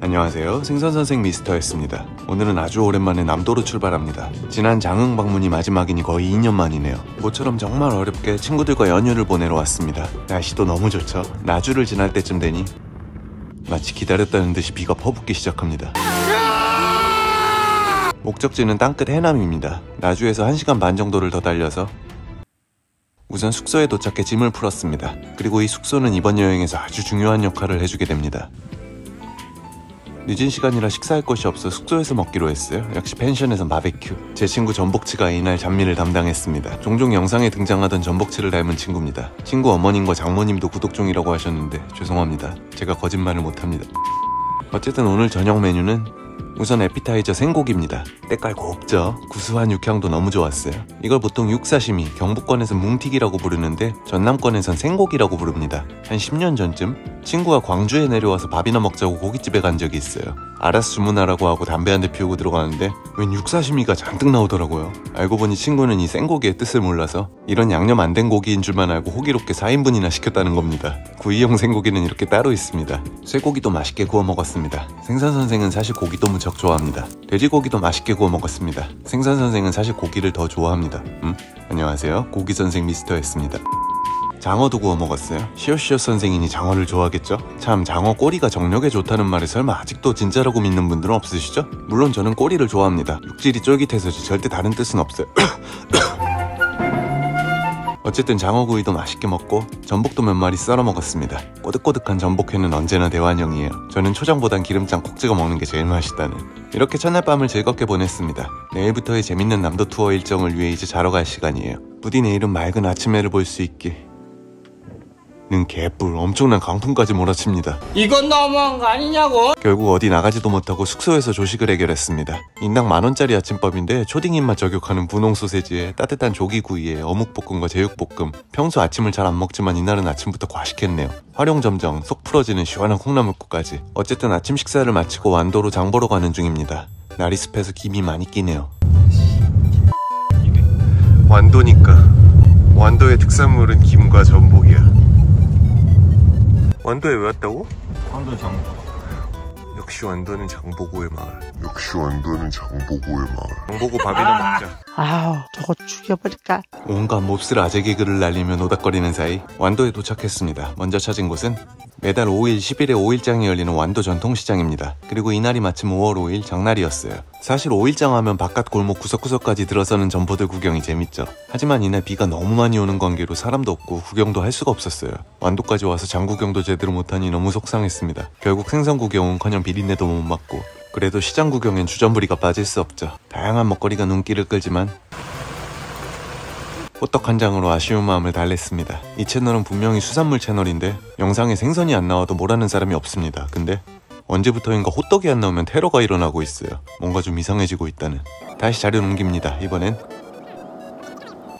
안녕하세요, 생선선생 미스터S입니다. 오늘은 아주 오랜만에 남도로 출발합니다. 지난 장흥 방문이 마지막이니 거의 2년 만이네요. 모처럼 정말 어렵게 친구들과 연휴를 보내러 왔습니다. 날씨도 너무 좋죠. 나주를 지날 때쯤 되니 마치 기다렸다는 듯이 비가 퍼붓기 시작합니다. 목적지는 땅끝 해남입니다. 나주에서 1시간 반 정도를 더 달려서 우선 숙소에 도착해 짐을 풀었습니다. 그리고 이 숙소는 이번 여행에서 아주 중요한 역할을 해주게 됩니다. 늦은 시간이라 식사할 곳이 없어 숙소에서 먹기로 했어요. 역시 펜션에서 바베큐. 제 친구 전복치가 이날 잡미를 담당했습니다. 종종 영상에 등장하던 전복치를 닮은 친구입니다. 친구 어머님과 장모님도 구독 중이라고 하셨는데 죄송합니다. 제가 거짓말을 못합니다. 어쨌든 오늘 저녁 메뉴는 우선 에피타이저 생고기입니다. 때깔 곱죠? 구수한 육향도 너무 좋았어요. 이걸 보통 육사시미, 경북권에선 뭉튀기라고 부르는데 전남권에선 생고기라고 부릅니다. 한 10년 전쯤 친구가 광주에 내려와서 밥이나 먹자고 고깃집에 간 적이 있어요. 알아서 주문하라고 하고 담배 한 대 피우고 들어가는데 웬 육사시미가 잔뜩 나오더라고요. 알고 보니 친구는 이 생고기의 뜻을 몰라서 이런 양념 안 된 고기인 줄만 알고 호기롭게 4인분이나 시켰다는 겁니다. 구이용 생고기는 이렇게 따로 있습니다. 쇠고기도 맛있게 구워 먹었습니다. 생선선생은 사실 고기도 무척 좋아합니다. 돼지고기도 맛있게 구워 먹었습니다. 생선선생은 사실 고기를 더 좋아합니다. 안녕하세요, 고기선생 미스터였습니다. 장어도 구워 먹었어요. 시오시오 선생이니 장어를 좋아하겠죠? 참, 장어 꼬리가 정력에 좋다는 말에 설마 아직도 진짜라고 믿는 분들은 없으시죠? 물론 저는 꼬리를 좋아합니다. 육질이 쫄깃해서지 절대 다른 뜻은 없어요. 어쨌든 장어구이도 맛있게 먹고 전복도 몇 마리 썰어 먹었습니다. 꼬득꼬득한 전복회는 언제나 대환영이에요. 저는 초장보단 기름장 콕 찍어 먹는 게 제일 맛있다는. 이렇게 첫날 밤을 즐겁게 보냈습니다. 내일부터의 재밌는 남도 투어 일정을 위해 이제 자러 갈 시간이에요. 부디 내일은 맑은 아침 해를 볼 수 있길. 는 개뿔, 엄청난 강풍까지 몰아칩니다. 이건 너무한 거 아니냐고? 결국 어디 나가지도 못하고 숙소에서 조식을 해결했습니다. 인당 10,000원짜리 아침밥인데 초딩 입맛 저격하는 분홍 소세지에 따뜻한 조기구이에 어묵볶음과 제육볶음. 평소 아침을 잘 안 먹지만 이날은 아침부터 과식했네요. 화룡점정, 속 풀어지는 시원한 콩나물국까지. 어쨌든 아침 식사를 마치고 완도로 장 보러 가는 중입니다. 날이 습해서 김이 많이 끼네요. 완도니까 완도의 특산물은 김과 전복이야. 완도에 왜 왔다고? 완도 장보. 역시 완도는 장보고의 마을. 장보고 밥이나 먹자. 아우, 저거 죽여버릴까. 온갖 몹쓸 아재 개그를 날리며 노닥거리는 사이 완도에 도착했습니다. 먼저 찾은 곳은 매달 5일 10일에 5일장이 열리는 완도 전통시장입니다. 그리고 이날이 마침 5월 5일 장날이었어요. 사실 5일장 하면 바깥 골목 구석구석까지 들어서는 점포들 구경이 재밌죠. 하지만 이날 비가 너무 많이 오는 관계로 사람도 없고 구경도 할 수가 없었어요. 완도까지 와서 장 구경도 제대로 못하니 너무 속상했습니다. 결국 생선 구경은커녕 비린내도 못 맡고. 그래도 시장 구경엔 주전부리가 빠질 수 없죠. 다양한 먹거리가 눈길을 끌지만 호떡 한 장으로 아쉬운 마음을 달랬습니다. 이 채널은 분명히 수산물 채널인데 영상에 생선이 안 나와도 뭐라는 사람이 없습니다. 근데 언제부터인가 호떡이 안 나오면 테러가 일어나고 있어요. 뭔가 좀 이상해지고 있다는. 다시 자료 옮깁니다. 이번엔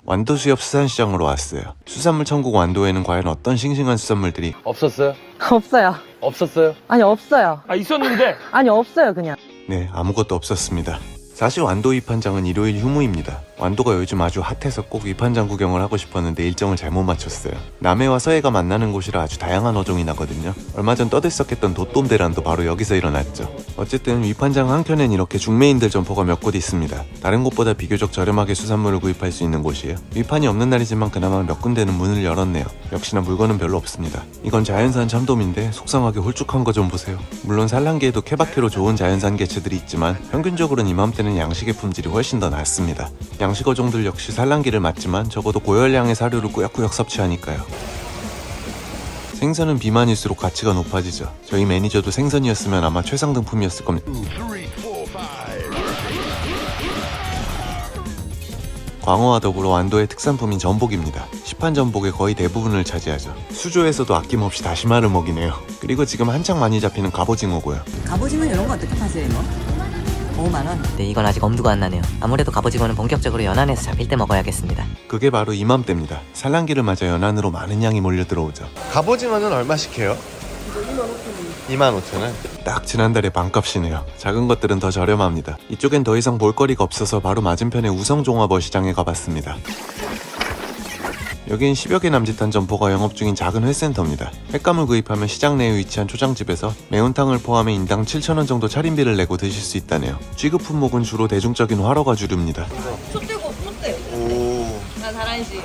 완도 수협 수산시장으로 왔어요. 수산물 천국 완도에는 과연 어떤 싱싱한 수산물들이 없었어요? 없어요. 없었어요? 아니, 없어요. 아, 있었는데? 아니, 없어요, 그냥. 네, 아무것도 없었습니다. 사실 완도 입한장은 일요일 휴무입니다. 완도가 요즘 아주 핫해서 꼭 입한장 구경을 하고 싶었는데 일정을 잘못 맞췄어요. 남해와 서해가 만나는 곳이라 아주 다양한 어종이 나거든요. 얼마 전 떠들썩했던 돛돔대란도 바로 여기서 일어났죠. 어쨌든 입한장 한켠엔 이렇게 중매인들 점포가 몇 곳 있습니다. 다른 곳보다 비교적 저렴하게 수산물을 구입할 수 있는 곳이에요. 입한이 없는 날이지만 그나마 몇 군데는 문을 열었네요. 역시나 물건은 별로 없습니다. 이건 자연산 참돔인데 속상하게 홀쭉한 거 좀 보세요. 물론 산란계에도 케바케로 좋은 자연산 개체들이 있지만 평균적으로는 이맘때는 양식의 품질이 훨씬 더 낫습니다. 양식 어종들 역시 산란기를 맞지만 적어도 고열량의 사료를 꾸역꾸역 섭취하니까요. 생선은 비만일수록 가치가 높아지죠. 저희 매니저도 생선이었으면 아마 최상등품이었을 겁니다. 3, 4, 5. 광어와 더불어 완도의 특산품인 전복입니다. 시판 전복의 거의 대부분을 차지하죠. 수조에서도 아낌없이 다시마를 먹이네요. 그리고 지금 한창 많이 잡히는 갑오징어고요. 갑오징어는 이런 거 어떻게 파세요? 뭐? 5만 원. 네, 이건 아직 엄두가 안 나네요. 아무래도 갑오징어는 본격적으로 연안에서 잡힐 때 먹어야겠습니다. 그게 바로 이맘때입니다. 산란기를 맞아 연안으로 많은 양이 몰려들어오죠. 갑오징어는 얼마씩 해요? 25,000원. 딱 지난달의 반값이네요. 작은 것들은 더 저렴합니다. 이쪽엔 더 이상 볼거리가 없어서 바로 맞은편의 우성종합어 시장에 가봤습니다. 여긴 10여 개 남짓한 점포가 영업 중인 작은 회센터입니다. 횟감을 구입하면 시장 내에 위치한 초장집에서 매운탕을 포함해 인당 7,000원 정도 차림비를 내고 드실 수 있다네요. 쥐급 품목은 주로 대중적인 화로가 주류입니다.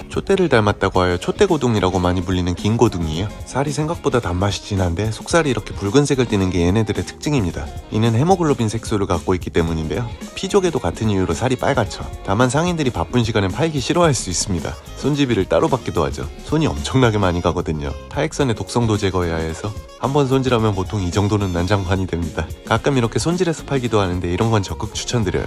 촛대를 닮았다고 하여 촛대고등이라고 많이 불리는 긴 고등이에요. 살이 생각보다 단맛이 진한데 속살이 이렇게 붉은색을 띠는 게 얘네들의 특징입니다. 이는 헤모글로빈 색소를 갖고 있기 때문인데요. 피조개도 같은 이유로 살이 빨갛죠. 다만 상인들이 바쁜 시간엔 팔기 싫어할 수 있습니다. 손지비를 따로 받기도 하죠. 손이 엄청나게 많이 가거든요. 타액선의 독성도 제거해야 해서 한번 손질하면 보통 이 정도는 난장판이 됩니다. 가끔 이렇게 손질해서 팔기도 하는데 이런 건 적극 추천드려요.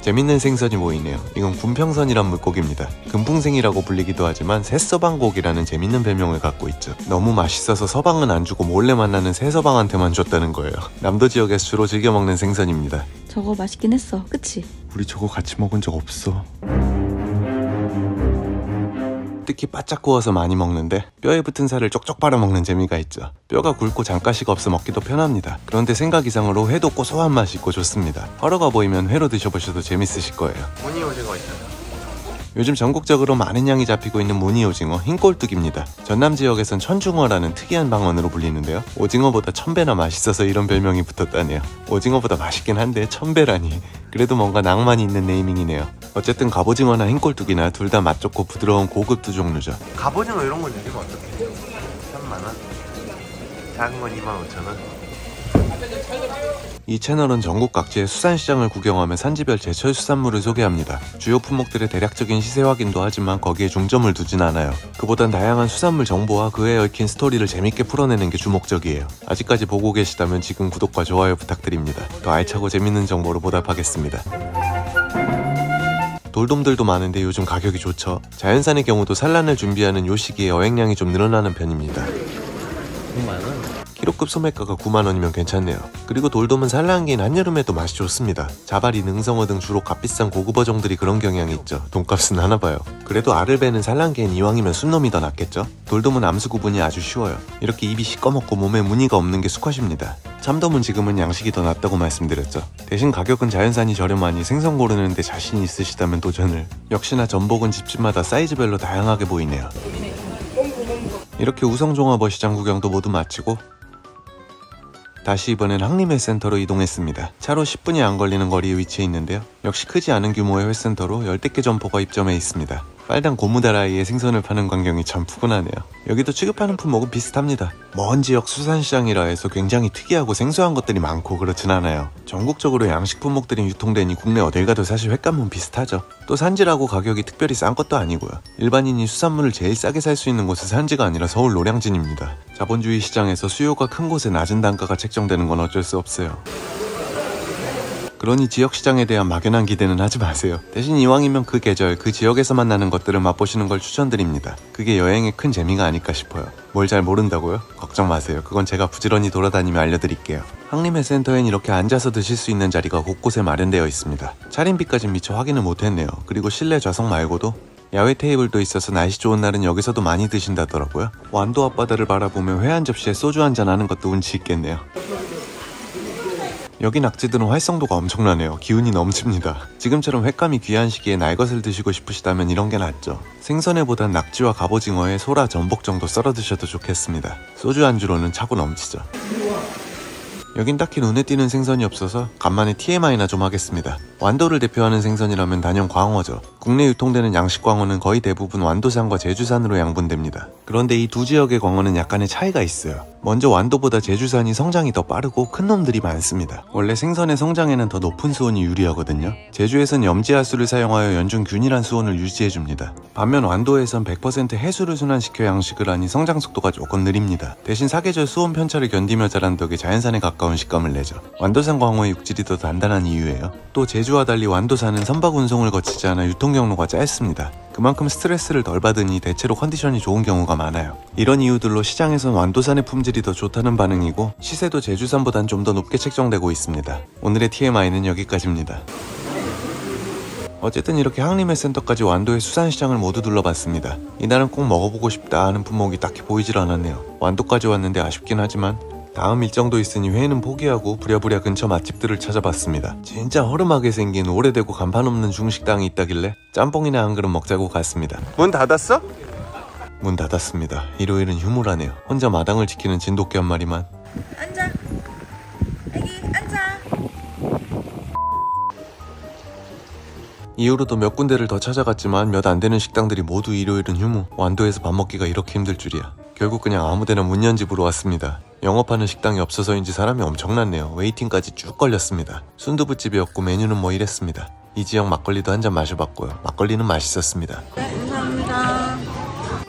재밌는 생선이 보이네요. 이건 군평선이란 물고기입니다. 금풍생이라고 불리기도 하지만 새서방고기라는 재밌는 별명을 갖고 있죠. 너무 맛있어서 서방은 안 주고 몰래 만나는 새서방한테만 줬다는 거예요. 남도 지역에서 주로 즐겨 먹는 생선입니다. 저거 맛있긴 했어, 그치? 우리 저거 같이 먹은 적 없어. 특히 바짝 구워서 많이 먹는데 뼈에 붙은 살을 쪽쪽 빨아먹는 재미가 있죠. 뼈가 굵고 장가시가 없어 먹기도 편합니다. 그런데 생각 이상으로 회도 고소한 맛이 있고 좋습니다. 화로가 보이면 회로 드셔보셔도 재밌으실 거예요. 무늬 오징어 있잖아요. 요즘 전국적으로 많은 양이 잡히고 있는 무늬 오징어, 흰꼴뚜기입니다. 전남 지역에선 천중어라는 특이한 방언으로 불리는데요. 오징어보다 1000배나 맛있어서 이런 별명이 붙었다네요. 오징어보다 맛있긴 한데 1000배라니. 그래도 뭔가 낭만이 있는 네이밍이네요. 어쨌든 갑오징어나 흰꼴뚜기나 둘 다 맛 좋고 부드러운 고급 두 종류죠. 갑오징어 이런 건 내리면 어떡해? 3만원? 작은 건 25,000원? 이 채널은 전국 각지의 수산시장을 구경하며 산지별 제철 수산물을 소개합니다. 주요 품목들의 대략적인 시세 확인도 하지만 거기에 중점을 두진 않아요. 그보단 다양한 수산물 정보와 그에 얽힌 스토리를 재밌게 풀어내는 게 주목적이에요. 아직까지 보고 계시다면 지금 구독과 좋아요 부탁드립니다. 더 알차고 재밌는 정보로 보답하겠습니다. 돌돔들도 많은데 요즘 가격이 좋죠. 자연산의 경우도 산란을 준비하는 요 시기에 어획량이 좀 늘어나는 편입니다. 9만원? 키로급 소매가가 9만원이면 괜찮네요. 그리고 돌돔은 산란기인 한여름에도 맛이 좋습니다. 자바리, 능성어 등 주로 값비싼 고급 어종들이 그런 경향이 있죠. 돈값은 하나봐요. 그래도 알을 베는 산란기엔 이왕이면 순놈이 더 낫겠죠? 돌돔은 암수 구분이 아주 쉬워요. 이렇게 입이 시꺼멓고 몸에 무늬가 없는 게 수컷입니다. 참돔은 지금은 양식이 더 낫다고 말씀드렸죠. 대신 가격은 자연산이 저렴하니 생선 고르는데 자신이 있으시다면 도전을. 역시나 전복은 집집마다 사이즈별로 다양하게 보이네요. 이렇게 우성종합어 시장 구경도 모두 마치고 다시 이번엔 항림회센터로 이동했습니다. 차로 10분이 안 걸리는 거리에 위치해 있는데요. 역시 크지 않은 규모의 회센터로 10개 점포가 입점해 있습니다. 빨간 고무다라이에 생선을 파는 광경이 참 푸근하네요. 여기도 취급하는 품목은 비슷합니다. 먼 지역 수산시장이라 해서 굉장히 특이하고 생소한 것들이 많고 그렇진 않아요. 전국적으로 양식 품목들이 유통되니 국내 어딜 가도 사실 횟감은 비슷하죠. 또 산지라고 가격이 특별히 싼 것도 아니고요. 일반인이 수산물을 제일 싸게 살 수 있는 곳은 산지가 아니라 서울 노량진입니다. 자본주의 시장에서 수요가 큰 곳에 낮은 단가가 책정되는 건 어쩔 수 없어요. 그러니 지역시장에 대한 막연한 기대는 하지 마세요. 대신 이왕이면 그 계절, 그 지역에서 만나는 것들을 맛보시는 걸 추천드립니다. 그게 여행의 큰 재미가 아닐까 싶어요. 뭘 잘 모른다고요? 걱정 마세요. 그건 제가 부지런히 돌아다니며 알려드릴게요. 항림회센터엔 이렇게 앉아서 드실 수 있는 자리가 곳곳에 마련되어 있습니다. 차림비까진 미처 확인을 못했네요. 그리고 실내 좌석 말고도 야외 테이블도 있어서 날씨 좋은 날은 여기서도 많이 드신다더라고요. 완도 앞바다를 바라보며 회 한 접시에 소주 한잔 하는 것도 운치 있겠네요. 여기 낙지들은 활성도가 엄청나네요. 기운이 넘칩니다. 지금처럼 횟감이 귀한 시기에 날것을 드시고 싶으시다면 이런 게 낫죠. 생선에 보단 낙지와 갑오징어에 소라, 전복 정도 썰어 드셔도 좋겠습니다. 소주 안주로는 차고 넘치죠. 여긴 딱히 눈에 띄는 생선이 없어서 간만에 TMI나 좀 하겠습니다. 완도를 대표하는 생선이라면 단연 광어죠. 국내 유통되는 양식 광어는 거의 대부분 완도산과 제주산으로 양분됩니다. 그런데 이 두 지역의 광어는 약간의 차이가 있어요. 먼저 완도보다 제주산이 성장이 더 빠르고 큰 놈들이 많습니다. 원래 생선의 성장에는 더 높은 수온이 유리하거든요. 제주에선 염지하수를 사용하여 연중 균일한 수온을 유지해줍니다. 반면 완도에선 100% 해수를 순환시켜 양식을 하니 성장 속도가 조금 느립니다. 대신 사계절 수온 편차를 견디며 자란 덕에 자연산에 가까운 식감을 내죠. 완도산 광어의 육질이 더 단단한 이유예요. 또 제주와 달리 완도산은 선박 운송을 거치지 않아 유통 경로가 짧습니다. 그만큼 스트레스를 덜 받으니 대체로 컨디션이 좋은 경우가 많아요. 이런 이유들로 시장에선 완도산의 품질이 더 좋다는 반응이고 시세도 제주산보단 좀 더 높게 책정되고 있습니다. 오늘의 TMI는 여기까지입니다. 어쨌든 이렇게 항림회센터까지 완도의 수산시장을 모두 둘러봤습니다. 이날은 꼭 먹어보고 싶다 하는 품목이 딱히 보이질 않았네요. 완도까지 왔는데 아쉽긴 하지만 다음 일정도 있으니 회의는 포기하고 부랴부랴 근처 맛집들을 찾아봤습니다. 진짜 허름하게 생긴 오래되고 간판 없는 중식당이 있다길래 짬뽕이나 한 그릇 먹자고 갔습니다. 문 닫았어? 문 닫았습니다. 일요일은 휴무라네요. 혼자 마당을 지키는 진돗개 한 마리만. 앉아. 아기 앉아. 이후로도 몇 군데를 더 찾아갔지만 몇 안 되는 식당들이 모두 일요일은 휴무. 완도에서 밥 먹기가 이렇게 힘들 줄이야. 결국 그냥 아무데나 문 연 집으로 왔습니다. 영업하는 식당이 없어서인지 사람이 엄청났네요. 웨이팅까지 쭉 걸렸습니다. 순두부집이었고 메뉴는 뭐 이랬습니다. 이 지역 막걸리도 한 잔 마셔봤고요. 막걸리는 맛있었습니다. 네, 감사합니다.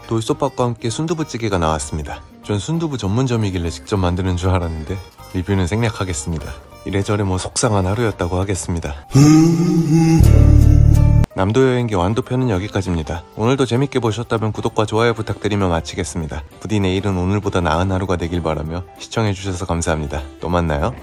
돌솥밥과 함께 순두부찌개가 나왔습니다. 전 순두부 전문점이길래 직접 만드는 줄 알았는데 리뷰는 생략하겠습니다. 이래저래 뭐 속상한 하루였다고 하겠습니다. 남도 여행기 완도편은 여기까지입니다. 오늘도 재밌게 보셨다면 구독과 좋아요 부탁드리며 마치겠습니다. 부디 내일은 오늘보다 나은 하루가 되길 바라며 시청해주셔서 감사합니다. 또 만나요.